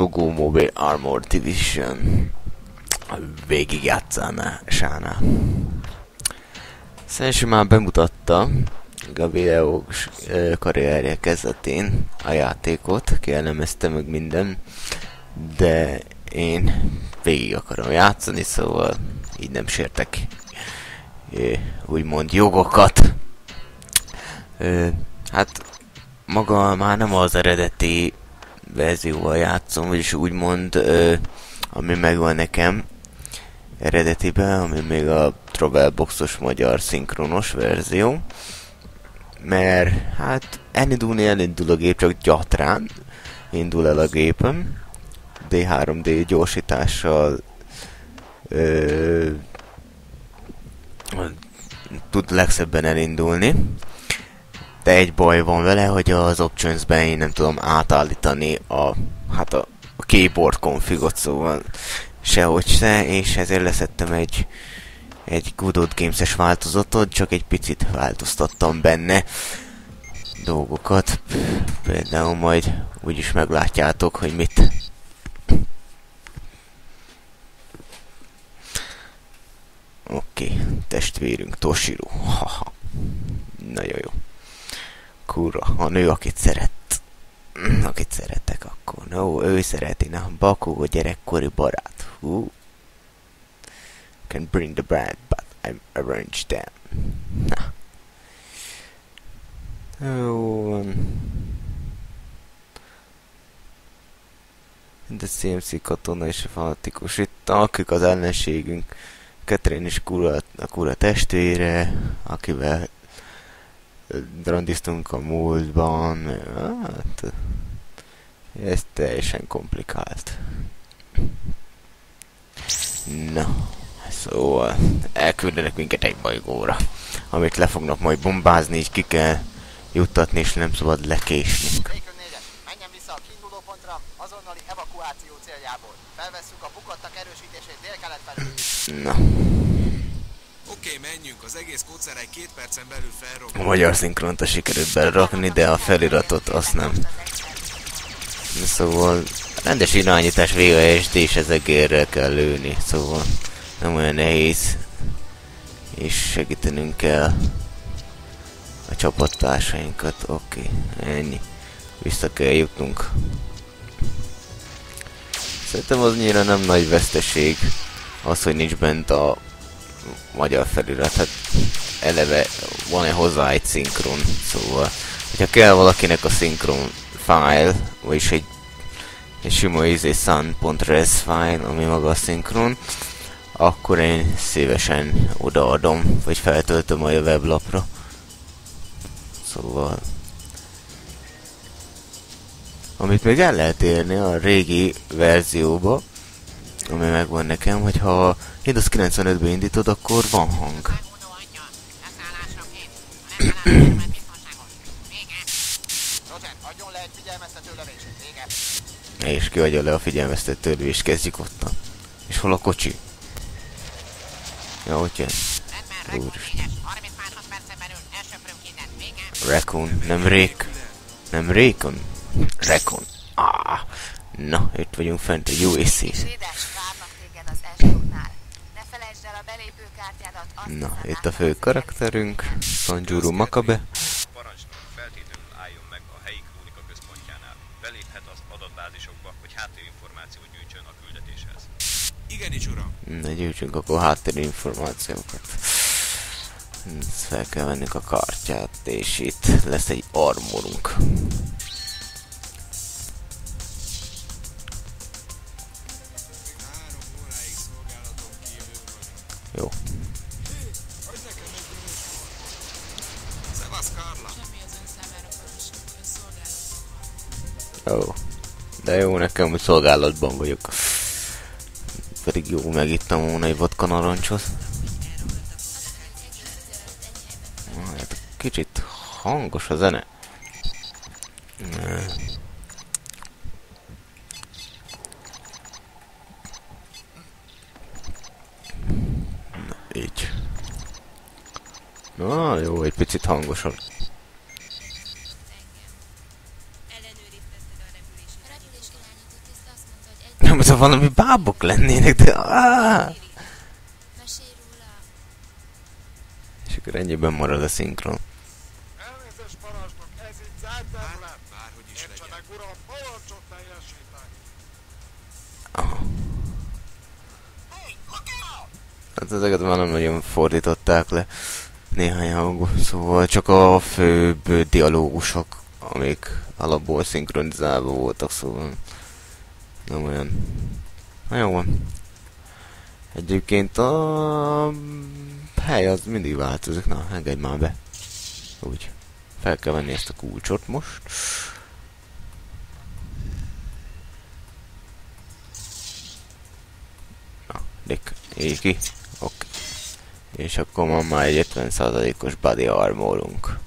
Shogo M.A.D. Division végigjátszásánál. Szerintem már bemutatta Gabriel karrierje kezdetén a játékot, kielemezte meg minden, de én végig akarom játszani, szóval így nem sértek úgymond jogokat. Hát maga már nem az eredeti verzióval játszom, vagyis úgymond ami megvan nekem eredetiben, ami még a Travelboxos magyar szinkronos verzió, mert hát elindul a gép, csak gyatrán indul el a gépem D3D gyorsítással, tud legszebben elindulni. De egy baj van vele, hogy az optionsben én nem tudom átállítani a keyboard konfigot, szóval sehogy se, és ezért leszettem egy Good Old Games-es változatot, csak egy picit változtattam benne dolgokat. Például majd úgyis meglátjátok, hogy mit. Oké, testvérünk Tosiru, haha, nagyon jó. Kurva, a nő, akit szeretek akkor. No, ő szereti, na, Bakú, a gyerekkori barát. Hú. Can bring the brand, but I'm arranged them. Na. Jó. De CMC katona és fanatikus. Itt akik az ellenségünk. Catherine is kurva testvére, akivel randiztunk a múltban, hát ez teljesen komplikált. Na, szóval elküldenek minket egy bolygóra, amit le fognak majd bombázni, így ki kell juttatni, és nem szabad lekésnünk. Menjen vissza a kiinduló pontra, azonnali evakuáció céljából. Felvesszük a bukottak erősítését délkelet felé. Na. Oké, menjünk, az egész kódszeráj 2 percen belül felrobban. A magyar szinkront a sikerült berakni, de a feliratot azt nem. Szóval rendes irányítás, VASD, és ezekérrel kell lőni, szóval nem olyan nehéz. És segítenünk kell a csapattársainkat, oké, ennyi. Vissza kell jutnunk. Szerintem az annyira nem nagy veszteség az, hogy nincs bent a magyar felirat, hát eleve van-e hozzá egy szinkron, szóval hogyha kell valakinek a szinkron file, vagyis egy sima sun.res file, ami maga a szinkron, akkor én szívesen odaadom, vagy feltöltöm majd a weblapra. Szóval amit még el lehet érni a régi verzióba, ami megvan nekem, hogy ha Windows 95-ben indítod, akkor van hang. És kiadja le a figyelmeztető lövést, kezdjük ottan. És hol a kocsi? Ja, ott jön. Raccoon, nem Rék. Nem Rékon? Raccoon. Ah. Na, itt vagyunk fent a UAC. Na, itt a fő karakterünk, Sanjuro Makabe. Parancsnok, feltétlenül álljon meg a helyi krónika központjánál. Beléphet az adatbázisokba, hogy háttérinformációt gyűjtsön a küldetéshez. Igenis, uram! Na, gyűjtsünk akkor háttérinformációkat. Fel kell vennünk a kártyát, és itt lesz egy armorunk. Jó. Ó, de jó nekem, hogy szolgálatban vagyok. Pedig jó, megittem volna egy vodka narancsot. Hát kicsit hangos a zene. Így. Na jó, egy picit hangosan. valami bábok lennének, de... És akkor ennyiben marad a szinkron. Hát ezeket már nem nagyon fordították le néhány hangon, szóval csak a főbb dialógusok, amik alapból szinkronizálva voltak, szóval nem olyan. Na jó van. Egyébként a hely az mindig változik. Na, engedj már be. Úgy. Fel kell venni ezt a kulcsot most. Na, dik, éki. Oké. És akkor van már egy 50%-os body armorunk.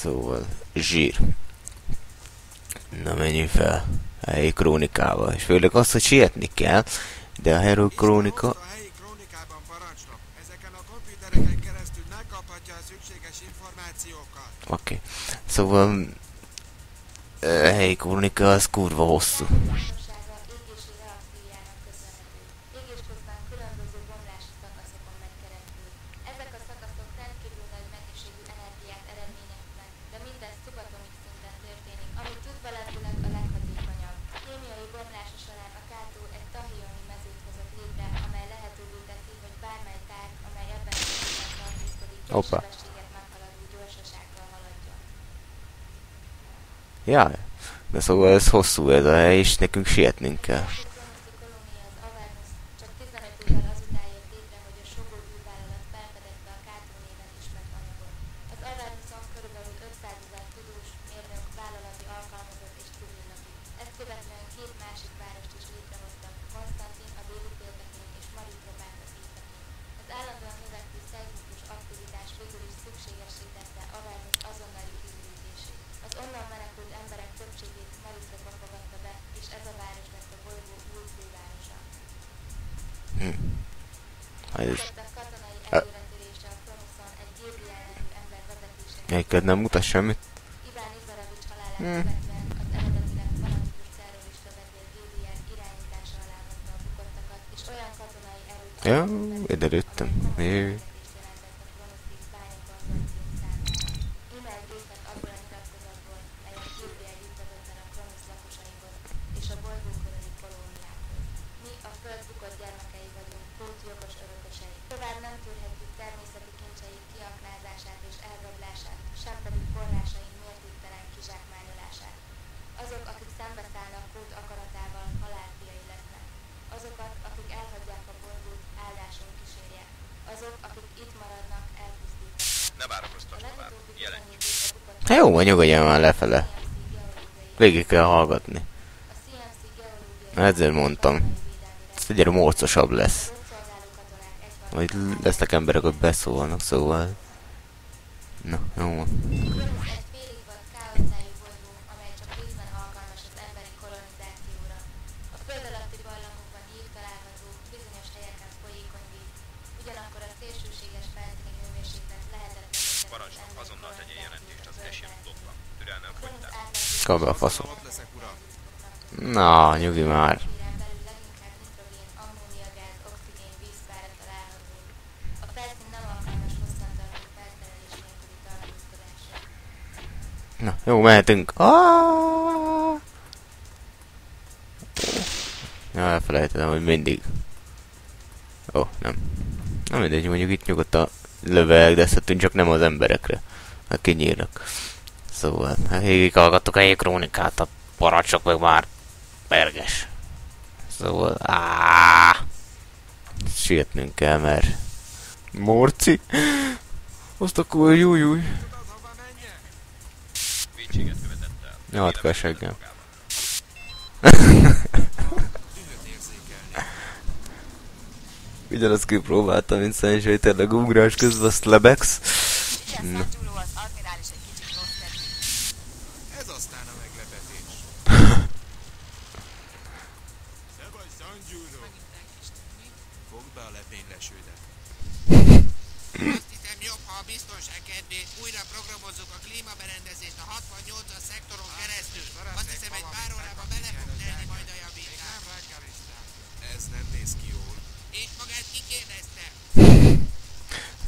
Szóval zsír. Na, menjünk fel a helyi krónikával. És főleg azt, hogy sietni kell, de a Hero Krónika... A helyi krónikában parancsnok. Ezeken a komputereken keresztül megkaphatja a szükséges információkat. Oké. Szóval... A helyi krónika az kurva hosszú. Opa. Jaj, de szóval ez hosszú ez a hely, és nekünk sietnünk kell. Csak 15 évvel azután jött létre, hogy a Shogo bűnvállalat felfedezte a Catherine néven ismert anyagot. Az Avernuson körülbelül 500 000 tudós, mérnök, vállalati alkalmazott és külünak. Ezt követően két másik várost is létrehoztak, Konstantin a déli féltekén és Maritopán az északén. Az állandóan növekvő szeizmikus aktivitás végül is szükségessé tette Avernus azonnali hűlítését. Az onnan menekült emberek többségét Maritopa fogadta be, és ez a város lett a bolygó új fővárosa. A katonai előretörése a Konuszton egy Gabriel nevű ember vezetésének... Egyébként nem mutat semmit. Iván Izaravics halálát követően az eredetileg fanatikus terrorista vezér Gabriel irányítása alá vette a bukottakat, és olyan katonai erőt... Jó, iderődtem. Jöjjj. Jó, nyugodjál már lefele. Végig kell hallgatni. Ezért mondtam. Ez egyre morcosabb lesz. Majd lesznek emberek, hogy beszólnak, szóval... Na, jó van. Be a faszom. Na, nyugi már. Na, jó, mehetünk. Na, elfelejtettem, hogy mindig. Ó, nem. Na mindegy, mondjuk itt nyugodtan lövegdezhetünk, csak nem az emberekre. Hát kinyírnak. Szóval, végig hallgattuk a helyi krónikát, a parancsok meg már berges. Szóval, sietnünk kell, mert... Morci? Azt akkor jújjúj. Nyalat kell seggem. Ugyanazt kipróbáltam, mint Sanjuro, hogy tényleg ugrás közben azt lebegsz.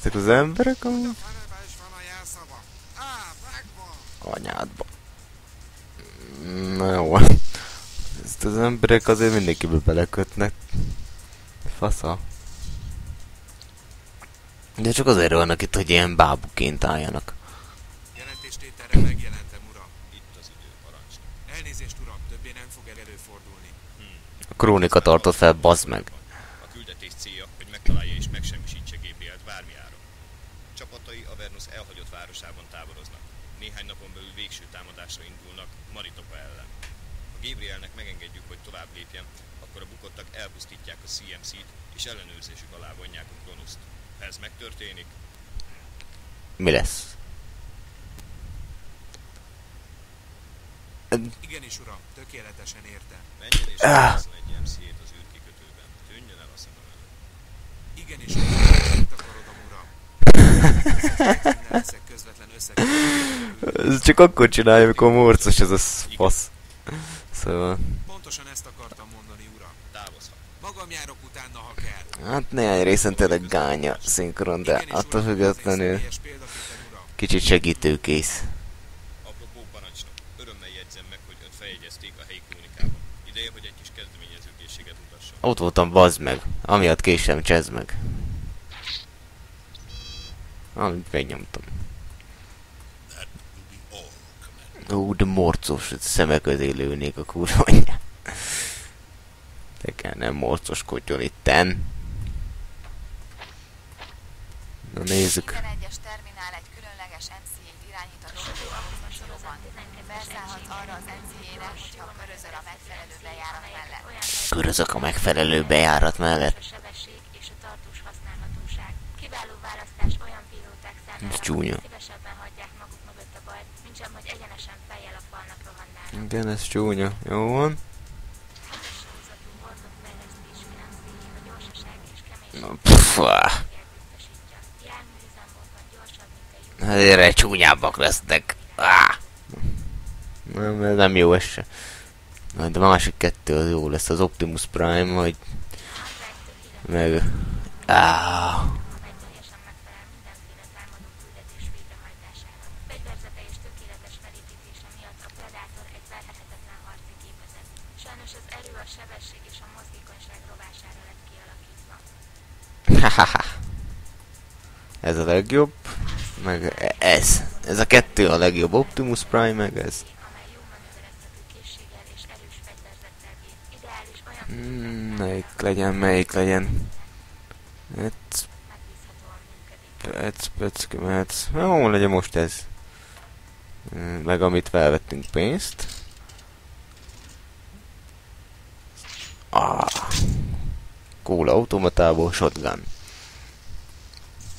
Ezek az emberek a... Anyádba. Na jó. Ezt az emberek azért mindenkiből belekötnek. Fasza. De csak azért vannak itt, hogy ilyen bábuként álljanak. Jelentéstételre megjelentem, uram. Itt az idő parancsnok. Elnézést, uram, többé nem fog előfordulni. A krónika tartott fel, bazd meg. A küldetés célja, hogy megtalálja és megsemmisítse Gabrielt bármi áron. Csapatai Avernus elhagyott városában táboroznak. Néhány napon belül végső támadásra indulnak Maritopa ellen. Ha Gabrielnek megengedjük, hogy tovább lépjen, akkor a bukottak elpusztítják a CMC-t és ellenőrzésük alá vonják a Konuszt. Ha ez megtörténik... Mi lesz? Igenis, uram, tökéletesen értem. Menjen és elveszem egy MC-t az űrkikötőben. Tűnjön el a szemem előtt. Igenis, uram, takarodom, uram. Nem leszek közvetlen összekötőben. Ez csak akkor csinálja, amikor morcos ez a fasz. Szóval... Pontosan ezt akartam mondani, uram. Távozhat. Magam járok utána, ha kell. Hát néhány részen tényleg gánya szinkron, de attól függetlenül kicsit segítőkész. Apropó parancsnok, örömmel jegyzem meg, hogy ott feljegyezték a helyi krónikában. Ideje, hogy egy kis kezdeményezőkészséget mutasson. Ott voltam, bazd meg. Amiatt késem, csezd meg. Amit megnyomtam. Ó, de morcos, hogy szeme közé lőnék a kurva anyját. De kell nem morcoskodjon itten. Na nézzük. Minden egyes terminál egy különleges MC-t irányít a dolgozóban. Felszállhat arra az MC-re, hogyha körözöl a megfelelő bejárat mellett. Körözök a megfelelő bejárat mellett. A sebesség és a tartós használhatóság. Kiváló választás olyan pilóták számára, csúnya. Szívesebben hagyják maguk mögött a bajt, mintsem, hogy egyenesen fejjel a falnak rohannának. Igen, ez csúnya. Jó van. Egyre csúnyábbak lesznek. Nem jó ez se. De másik kettő az jó lesz. Az Optimus Prime, majd... Meg... Ez a legjobb, meg ez. Ez a kettő a legjobb, Optimus Prime, meg ez. Melyik legyen. Pec. Jó, legyen most ez. Meg amit felvettünk pénzt. Kóla automatából shotgun.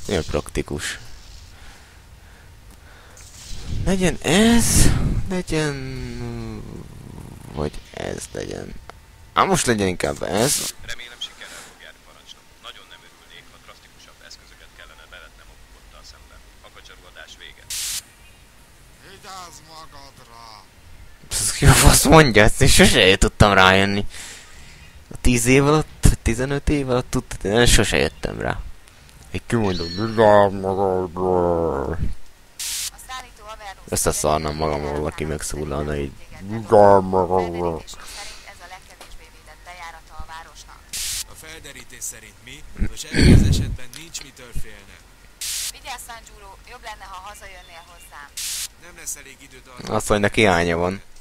Milyen praktikus. Legyen ez, legyen... Vagy ez legyen. Most legyen inkább ez. Remélem sikerrel fog járni, parancsnok. Nagyon nem örülnék, ha drasztikusabb eszközöket kellene bevetnem a bukottal szemben. A kacsarugadás vége. Vigyázz magadra! Psz, ki a fasz mondja ezt? Én sose tudtam rájönni. A 10 év alatt, 15 év alatt tudtad, én sose jöttem rá. Egy kimondom, vigyázz magadra! Összeszarnám magam, ha valaki megszólalna így. Vigyázz magadra! A felderítés szerint mi, most ebben az esetben nincs mitől félne. Vigyázz, Sanjuro, jobb lenne, ha hazajönnél hozzám. Nem lesz elég időd arra. Azt mondja, neki hiánya van.